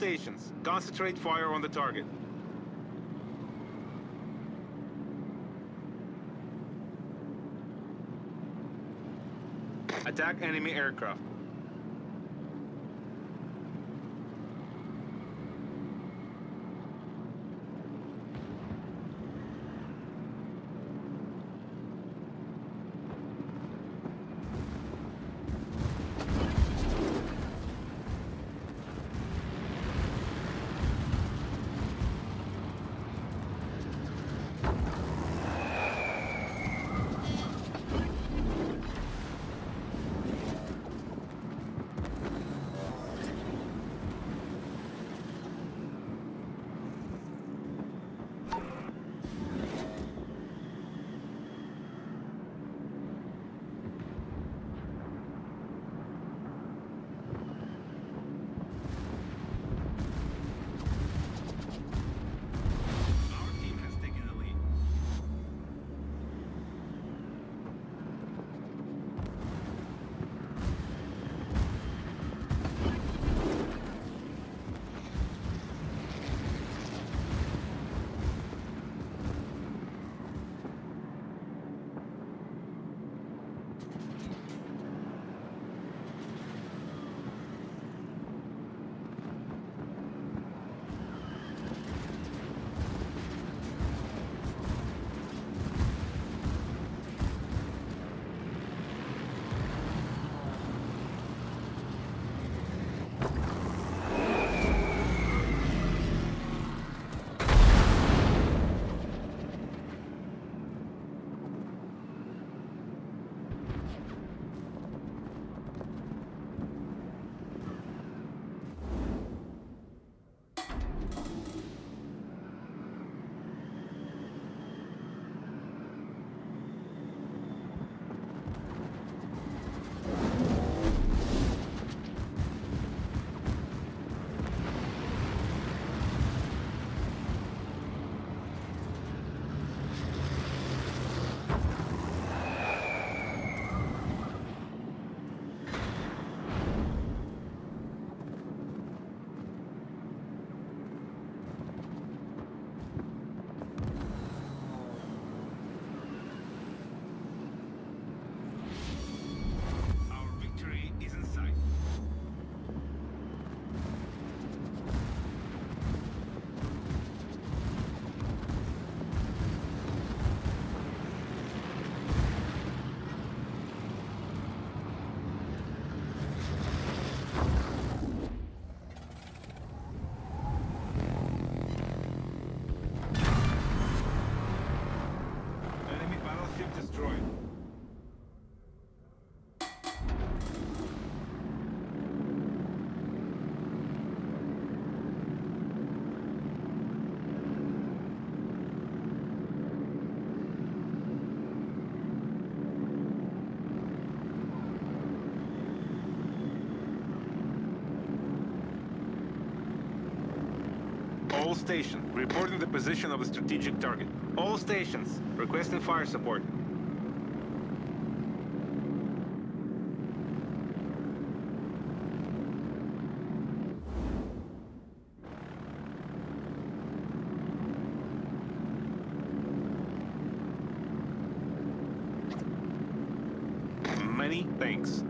stations. Concentrate fire on the target. Attack enemy aircraft. All stations, reporting the position of a strategic target. All stations, requesting fire support. Many thanks.